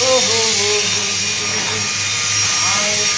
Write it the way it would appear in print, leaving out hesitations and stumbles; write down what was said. Oh,